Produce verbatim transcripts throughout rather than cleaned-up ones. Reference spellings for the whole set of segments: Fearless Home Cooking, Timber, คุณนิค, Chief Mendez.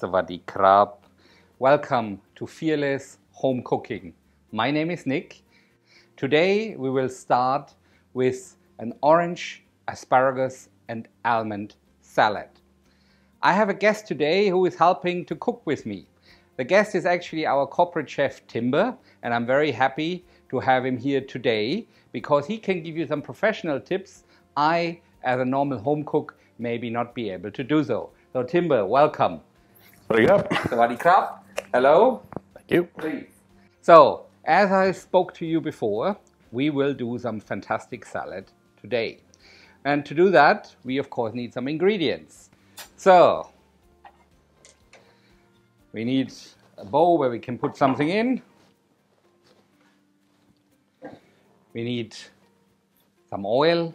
Sawadee krab. Welcome to Fearless Home Cooking. My name is Nick. Today we will start with an orange, asparagus and almond salad. I have a guest today who is helping to cook with me. The guest is actually our corporate chef Timber, and I'm very happy to have him here today because he can give you some professional tips I, as a normal home cook, maybe not be able to do so. So Timber, welcome. Sawadee krab. Hello. Thank you. Please. So, as I spoke to you before, we will do some fantastic salad today. And to do that, we of course need some ingredients. So, we need a bowl where we can put something in. We need some oil,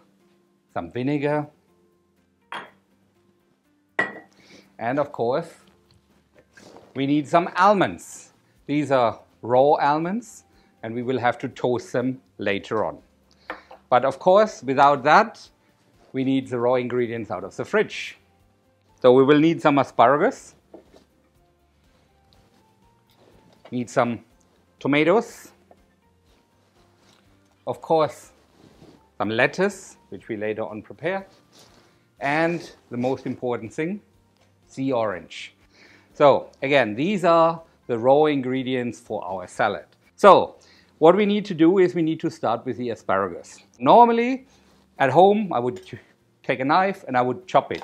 some vinegar, and of course, we need some almonds. These are raw almonds, and we will have to toast them later on. But of course, without that, we need the raw ingredients out of the fridge. So we will need some asparagus. Need some tomatoes, of course some lettuce, which we later on prepare, and the most important thing, sea orange. So again, these are the raw ingredients for our salad. So what we need to do is we need to start with the asparagus. Normally at home I would take a knife and I would chop it,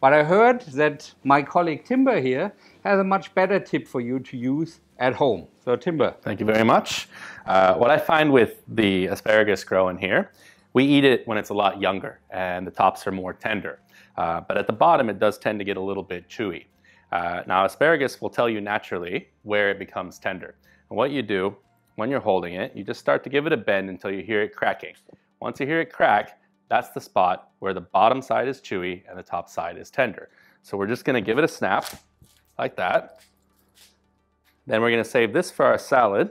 but I heard that my colleague Timber here has a much better tip for you to use at home. So Timber. Thank you very much. Uh, what I find with the asparagus growing here, we eat it when it's a lot younger and the tops are more tender. Uh, but at the bottom, it does tend to get a little bit chewy. Uh, now asparagus will tell you naturally where it becomes tender. And what you do when you're holding it, you just start to give it a bend until you hear it cracking. Once you hear it crack, that's the spot where the bottom side is chewy and the top side is tender. So we're just gonna give it a snap like that. Then we're gonna save this for our salad,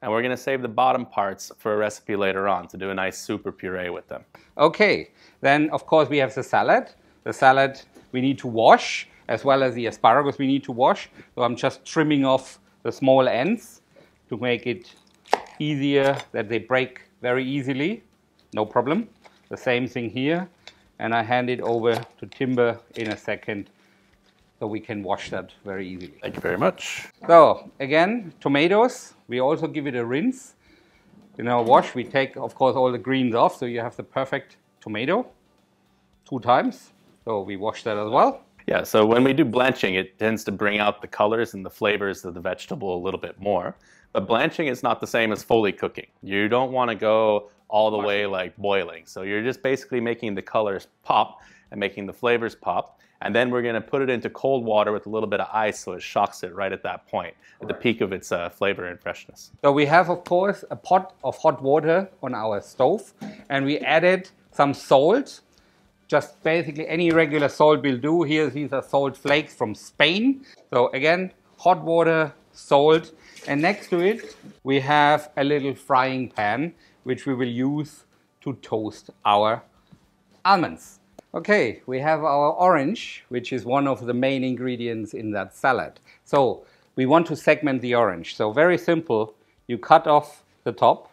and we're gonna save the bottom parts for a recipe later on to do a nice super puree with them. Okay, then of course we have the salad. The salad we need to wash, as well as the asparagus we need to wash. So I'm just trimming off the small ends to make it easier that they break very easily, no problem. The same thing here, and I hand it over to Timber in a second so we can wash that very easily. Thank you very much. So again, tomatoes, we also give it a rinse. In our wash, we take, of course, all the greens off, so you have the perfect tomato two times. So we wash that as well. Yeah, so when we do blanching, it tends to bring out the colors and the flavors of the vegetable a little bit more. But blanching is not the same as fully cooking. You don't want to go all the way like boiling. So you're just basically making the colors pop and making the flavors pop. And then we're going to put it into cold water with a little bit of ice so it shocks it right at that point, at the peak of its uh, flavor and freshness. So we have, of course, a pot of hot water on our stove, and we added some salt. Just basically any regular salt will do. Here, these are salt flakes from Spain. So again, hot water, salt, and next to it we have a little frying pan which we will use to toast our almonds. Okay, we have our orange, which is one of the main ingredients in that salad. So we want to segment the orange. So very simple, you cut off the top.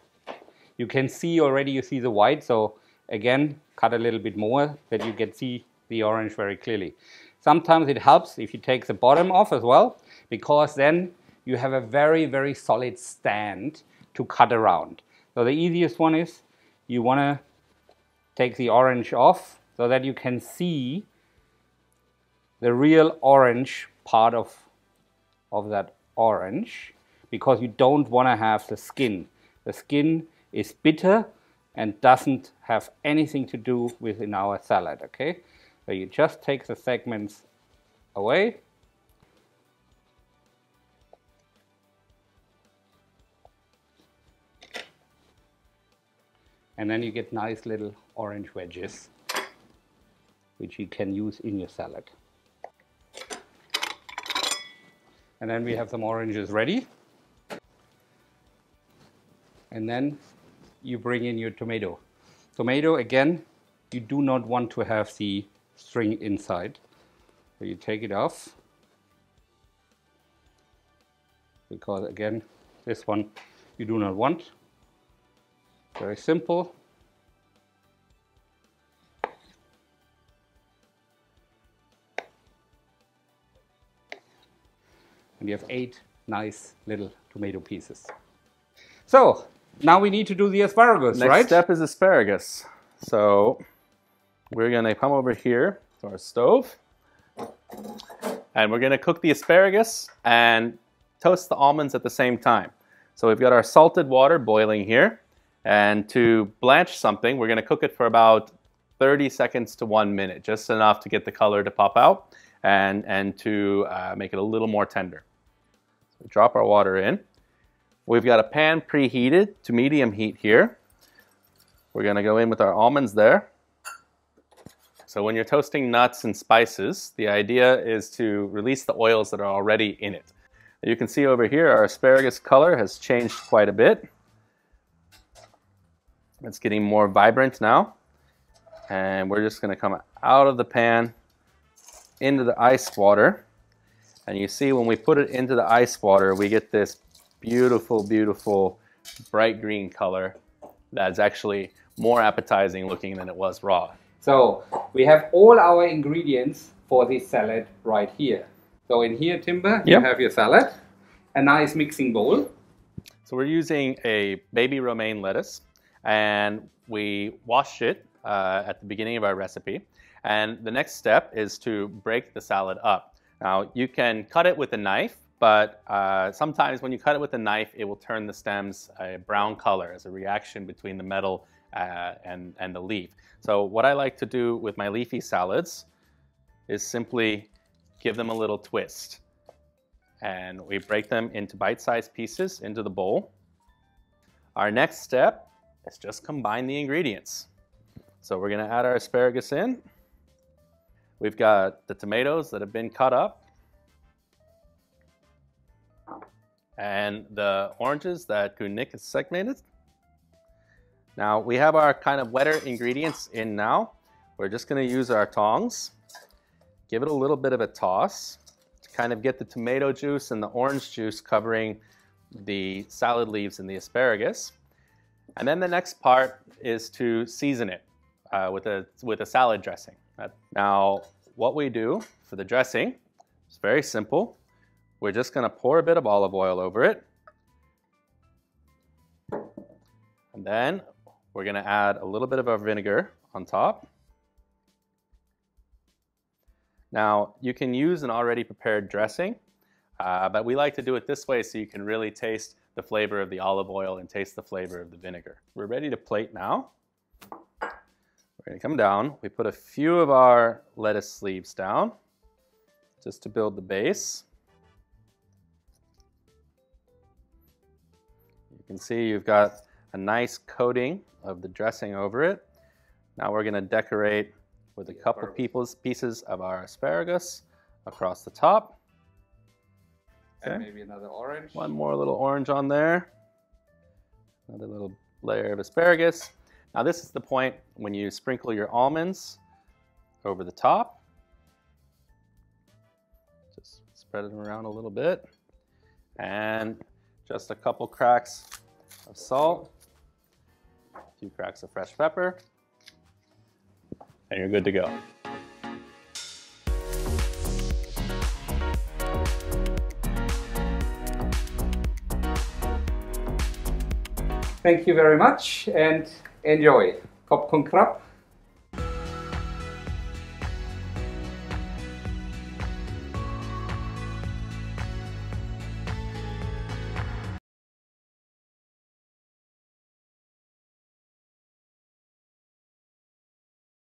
You can see already, you see the white. So again, cut a little bit more that you can see the orange very clearly. Sometimes it helps if you take the bottom off as well, because then you have a very, very solid stand to cut around. So the easiest one is you want to take the orange off so that you can see the real orange part of, of that orange, because you don't want to have the skin. The skin is bitter and doesn't have anything to do with in our salad, okay? So you just take the segments away. And then you get nice little orange wedges, which you can use in your salad. And then we have some oranges ready. And then you bring in your tomato. Tomato, again, you do not want to have the string inside. So you take it off. because again, this one you do not want. Very simple. And you have eight nice little tomato pieces. So now we need to do the asparagus, right? Next step is asparagus. So we're gonna come over here to our stove and we're gonna cook the asparagus and toast the almonds at the same time. So we've got our salted water boiling here, and to blanch something, we're gonna cook it for about thirty seconds to one minute, just enough to get the color to pop out and, and to uh, make it a little more tender. So drop our water in. We've got a pan preheated to medium heat here. We're gonna go in with our almonds there. So when you're toasting nuts and spices, the idea is to release the oils that are already in it. You can see over here our asparagus color has changed quite a bit. It's getting more vibrant now. And we're just gonna come out of the pan into the ice water. And you see when we put it into the ice water, we get this beautiful, beautiful bright green color that's actually more appetizing looking than it was raw. So we have all our ingredients for this salad right here. So in here, Timber, yep. You have your salad, a nice mixing bowl. So we're using a baby romaine lettuce, and we washed it uh, at the beginning of our recipe. And the next step is to break the salad up. Now you can cut it with a knife, but uh, sometimes when you cut it with a knife, it will turn the stems a brown color as a reaction between the metal uh, and, and the leaf. So what I like to do with my leafy salads is simply give them a little twist. And we break them into bite-sized pieces into the bowl. Our next step is just combine the ingredients. So we're gonna add our asparagus in. We've got the tomatoes that have been cut up, and the oranges that Nick has segmented. Now we have our kind of wetter ingredients in now. We're just gonna use our tongs, give it a little bit of a toss to kind of get the tomato juice and the orange juice covering the salad leaves and the asparagus. And then the next part is to season it uh, with, a, with a salad dressing. Now what we do for the dressing is very simple. We're just gonna pour a bit of olive oil over it. And then we're gonna add a little bit of our vinegar on top. Now you can use an already prepared dressing, uh, but we like to do it this way so you can really taste the flavor of the olive oil and taste the flavor of the vinegar. We're ready to plate now. We're gonna come down. We put a few of our lettuce leaves down just to build the base. You can see you've got a nice coating of the dressing over it. Now we're going to decorate with a couple people's pieces of our asparagus across the top. Okay. And maybe another orange. One more little orange on there. Another little layer of asparagus. Now this is the point when you sprinkle your almonds over the top. Just spread them around a little bit. And just a couple cracks of salt, a few cracks of fresh pepper, and you're good to go. Thank you very much and enjoy. Kopf und Krab.